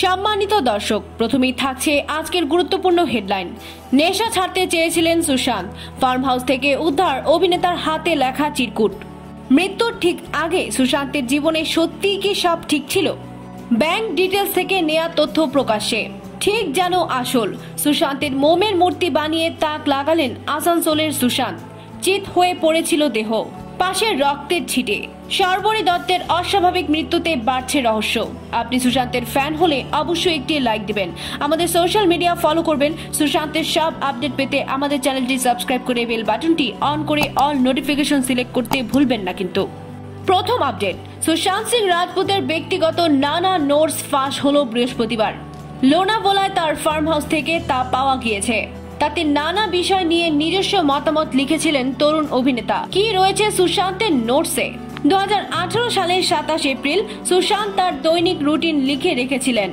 सम्मानित दर्शक प्रथमेই থাকছে আজকের গুরুত্বপূর্ণ হেডলাইন। নেশা ছাড়তে চেয়েছিলেন সুশান্ত, ফার্ম হাউস থেকে উদ্ধার অভিনেতার হাতে লেখা চিরকুট। মৃত্যুর ঠিক আগে সুশান্তের জীবনে সত্যি কি সব ঠিক ছিল? ব্যাংক ডিটেইলস থেকে নেয়া তথ্য প্রকাশে, ঠিক যেন আসল। সুশান্তের মোমের মূর্তি বানিয়ে তাক লাগালেন আসানসোলের সুশান্ত, চিত হয়ে পড়েছিল দেহ, পাশে রক্তের ছিটে। শার্বরি দত্তের অস্বাভাবিক মৃত্যুতে বাড়ছে রহস্য। আপনি সুশান্তের ফ্যান হলে অবশ্যই একটি লাইক দিবেন, আমাদের সোশ্যাল মিডিয়া ফলো করবেন। সুশান্তের সব আপডেট পেতে আমাদের চ্যানেলটি সাবস্ক্রাইব করে বেল বাটনটি অন করে অল নোটিফিকেশন সিলেক্ট করতে ভুলবেন না। কিন্তু প্রথম আপডেট, সুশান্ত সিং রাজপুতের ব্যক্তিগত নানা নোটস ফাঁস হলো বৃহস্পতিবার। লোনাভোলায় তার ফার্ম হাউস থেকে তা পাওয়া গিয়েছে। তাতে নানা বিষয় নিয়ে নিজস্ব মতামত লিখেছিলেন তরুণ অভিনেতা। কি রয়েছে সুশান্তের নোটসে? 2018 সালের 27 এপ্রিল সুশান্ত তার দৈনিক রুটিন লিখে রেখেছিলেন।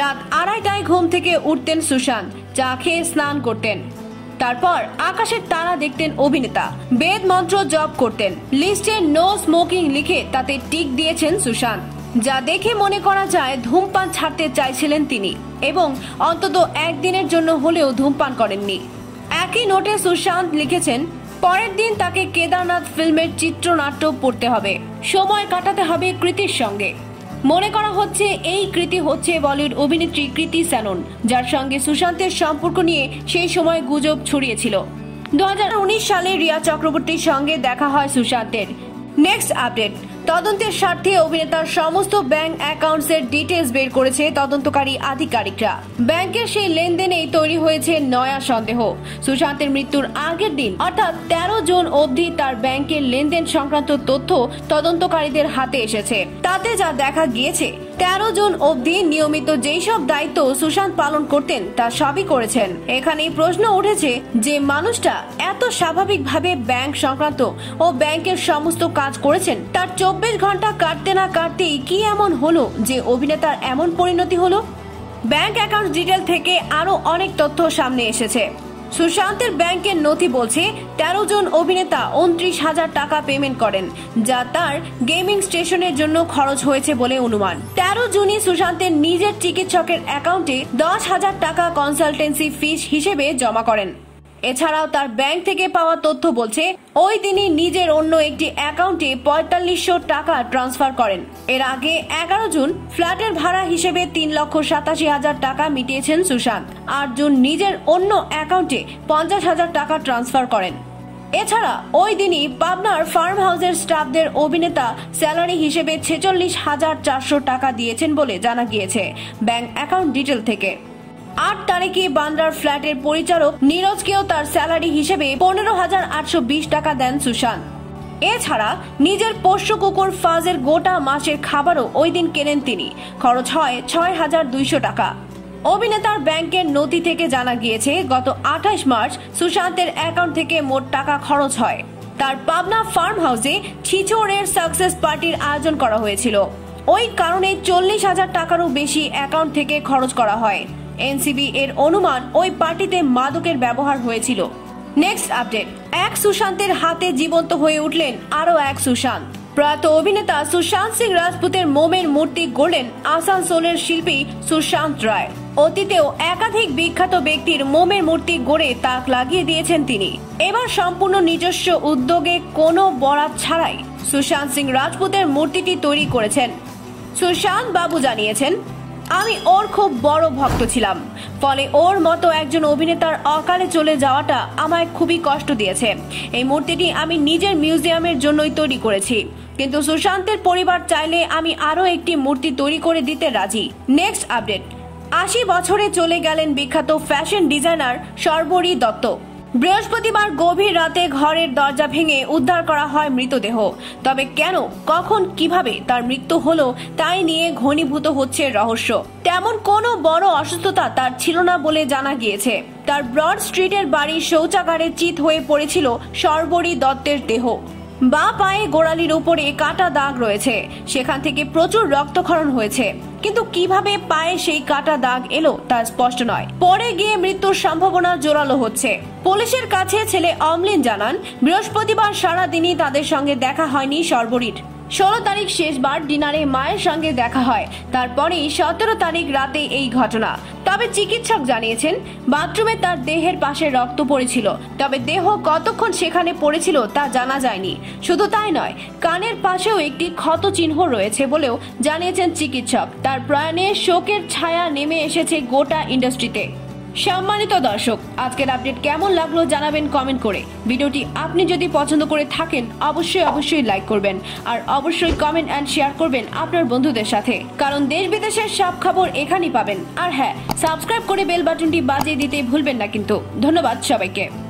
রাত 2:30টায় ঘুম থেকে উঠতেন সুশান্ত, চা খেয়ে স্নান করতেন, তারপর আকাশের তারা দেখতেন অভিনেতা, বেদ মন্ত্র জপ করতেন। লিস্টে নো স্মোকিং লিখে তাতে টিক দিয়েছেন সুশান্ত, যা দেখে মনে করা যায় ধূমপান ছাড়তে চাইছিলেন তিনি এবং অন্তত একদিনের জন্য হলেও ধূমপান করেননি। একই নোটে সুশান্ত লিখেছেন, পরের দিন তাকে কেদারনাথ ফিল্মের চিত্রনাট্য পড়তে হবে, সময় কাটাতে হবে কৃতির সঙ্গে। মনে করা হচ্ছে এই কৃতি হচ্ছে বলিউড অভিনেত্রী কৃতি শ্যানন, যার সঙ্গে সুশান্তের সম্পর্ক নিয়ে সেই সময় গুজব ছড়িয়েছিল। 2019 সালে রিয়া চক্রবর্তীর সঙ্গে দেখা হয় সুশান্তের। নেক্সট আপডেট, তদন্তের স্বার্থে অভিনেতার সমস্ত ব্যাংক অ্যাকাউন্টস এর ডিটেইলস বের করেছে তদন্তকারী আধিকারিকরা। ব্যাংকের সেই লেনদেনেই তৈরি হয়েছে নয়া সন্দেহ। সুশান্তের মৃত্যুর আগের দিন অর্থাৎ 13 জুন অবধি তার ব্যাংকের লেনদেন সংক্রান্ত তথ্য তদন্তকারীদের হাতে এসেছে। তাতে যা দেখা গিয়েছে, 13 জুন অবধি নিয়মিত যেই সব দায়িত্ব সুশান্ত পালন করতেন তা সবই করেছেন। এখানেই প্রশ্ন উঠেছে যে মানুষটা এত স্বাভাবিকভাবে ব্যাংক সংক্রান্ত ও ব্যাংকের সমস্ত কাজ করেছেন, তার 24 ঘন্টা কাটতে না কাটতেই কি এমন হলো যে অভিনেতার এমন পরিণতি হলো? ব্যাংক অ্যাকাউন্ট ডিটেল থেকে আরো অনেক তথ্য সামনে এসেছে। সুশান্তের ব্যাংকের নথি বলছে 13 জন অভিনেতা 29,000 টাকা পেমেন্ট করেন, যা তার গেমিং স্টেশনের জন্য খরচ হয়েছে বলে অনুমান। 13 জুনই সুশান্তের নিজের চিকিৎসকের অ্যাকাউন্টে 10,000 টাকা কনসালটেন্সি ফিস হিসেবে জমা করেন। এছাড়াও তার ব্যাংক থেকে পাওয়া তথ্য বলছে ওই দিনই নিজের অন্য একটি অ্যাকাউন্টে ৪৫০০ টাকা ট্রান্সফার করেন। এর আগে 11 জুন ফ্ল্যাটের ভাড়া হিসেবে ৩,৮৭,০০০ টাকা মিটিয়েছেন সুশান্ত। ৮ জুন নিজের অন্য অ্যাকাউন্টে ৫০,০০০ টাকা ট্রান্সফার করেন। এছাড়া ওই দিনই পাবনার ফার্ম হাউসের স্টাফদের অভিনেতা স্যালারি হিসেবে ৪৬,৪০০ টাকা দিয়েছেন বলে জানা গিয়েছে ব্যাংক অ্যাকাউন্ট ডিটেল থেকে। 8 তারিখে বান্দ্রার ফ্ল্যাটের পরিচালক নীরজকেও তার স্যালারি হিসেবে 15,820 টাকা দেন সুশান্ত। এছাড়া নিজের পোষ্য কুকুর ফাজের গোটা মাসের খাবারও ওই দিন কেনেন তিনি, খরচ হয় ৬,২০০ টাকা। অভিনেতার ব্যাংকের নথি থেকে জানা গিয়েছে গত ২৮ মার্চ সুশান্তের অ্যাকাউন্ট থেকে মোট টাকা খরচ হয়। তার পাবনা ফার্ম হাউসে ছিচড়ের সাকসেস পার্টির আয়োজন করা হয়েছিল, ওই কারণে ৪০,০০০ টাকারও বেশি অ্যাকাউন্ট থেকে খরচ করা হয়। NCB এর অনুমান ওই পার্টিতে মাদকের ব্যবহার হয়েছিল। নেক্সট আপডেট, এক সুশান্তের হাতে জীবন্ত হয়ে উঠলেন আরো এক সুশান্ত। প্রয়াত অভিনেতা সুশান্ত সিং রাজপুতের মোমের মূর্তি গড়লেন আসানসোলের শিল্পী সুশান্ত রায়। অতীতেও একাধিক বিখ্যাত ব্যক্তির মোমের মূর্তি গড়ে তাক লাগিয়ে দিয়েছেন তিনি। এবার সম্পূর্ণ নিজস্ব উদ্যোগে কোনো বরাত ছাড়াই সুশান্ত সিং রাজপুতের মূর্তিটি তৈরি করেছেন। সুশান্ত বাবু জানিয়েছেন, আমি ওর খুব বড় ভক্ত ছিলাম, ফলে ওর মতো একজন অভিনেতার অকালে চলে যাওয়াটা আমায় খুবই কষ্ট দিয়েছে। এই মূর্তিটি আমি নিজের মিউজিয়ামের জন্যই তৈরি করেছি, কিন্তু সুশান্তের পরিবার চাইলে আমি আরো একটি মূর্তি তৈরি করে দিতে রাজি। নেক্সট আপডেট, 80 বছরে চলে গেলেন বিখ্যাত ফ্যাশন ডিজাইনার শর্বরি দত্ত। বৃহস্পতিবার গভীর রাতে ঘরের দরজা ভেঙে উদ্ধার করা হয় মৃতদেহ। তবে কেন, কখন, কিভাবে তার মৃত্যু হলো তাই নিয়ে ঘনীভূত হচ্ছে রহস্য। তেমন কোনো বড় অসুস্থতা তার ছিল না বলে জানা গিয়েছে। তার ব্রড স্ট্রিটের বাড়ির শৌচাগারে চিত হয়ে পড়েছিল শর্বরি দত্তের দেহ। বা পায়ে গোড়ালির উপরে কাটা দাগ রয়েছে, সেখান থেকে প্রচুর রক্তক্ষরণ হয়েছে, কিন্তু কিভাবে পায়ে সেই কাটা দাগ এলো তা স্পষ্ট নয়। পরে গিয়ে মৃত্যুর সম্ভাবনা জোরালো হচ্ছে। পুলিশের কাছে ছেলে অমলিন জানান, বৃহস্পতিবার সারাদিনই তাদের সঙ্গে দেখা হয়নি শর্বরীর। 16 तारीख शेष बार डिनारे मायर संगे देखा है तारपरे 17 तारीख राते एई घटना। तबे चिकित्सक जानिয়েছেন বাথরুমে তার দেহের পাশে রক্ত পড়েছিল, তবে দেহ কতক্ষণ সেখানে পড়েছিল তা জানা যায়নি। শুধু তাই নয়, কানের পাশেও একটি ক্ষত চিহ্ন রয়েছে বলেও জানিয়েছেন চিকিৎসক। তার প্রয়াণে শোকের ছায়া নেমে এসেছে গোটা ইন্ডাস্ট্রিতে। সম্মানিত দর্শক, আজকের আপডেট কেমন লাগলো জানাবেন কমেন্ট করে। ভিডিওটি আপনি যদি পছন্দ করে থাকেন অবশ্যই লাইক করবেন আর অবশ্যই কমেন্ট এন্ড শেয়ার করবেন আপনার বন্ধুদের সাথে, কারণ দেশ বিদেশের সব খবর এখানেই পাবেন। আর হ্যাঁ, সাবস্ক্রাইব করে বেল বাটনটি বাজিয়ে দিতে ভুলবেন না কিন্তু। ধন্যবাদ সবাইকে।